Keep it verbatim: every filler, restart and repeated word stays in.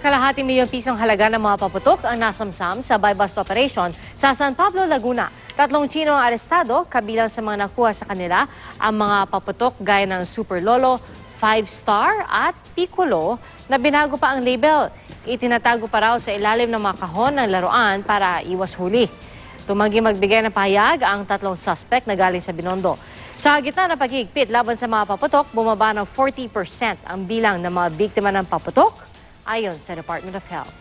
Kalahating milyong pisong halaga ng mga paputok ang nasamsam sa buy-bust operation sa San Pablo, Laguna. Tatlong Tsino ang arestado, kabilang sa mga nakuha sa kanila ang mga paputok gaya ng Super Lolo, Five Star at Piccolo na binago pa ang label. Itinatago pa raw sa ilalim ng mga kahon ng laruan para iwas huli. Tumanggi magbigay ng pahayag ang tatlong suspect na galing sa Binondo. Sa gitna ng paghigpit laban sa mga paputok, bumaba ng forty percent ang bilang ng mga biktima ng paputok ayon sa Department of Health.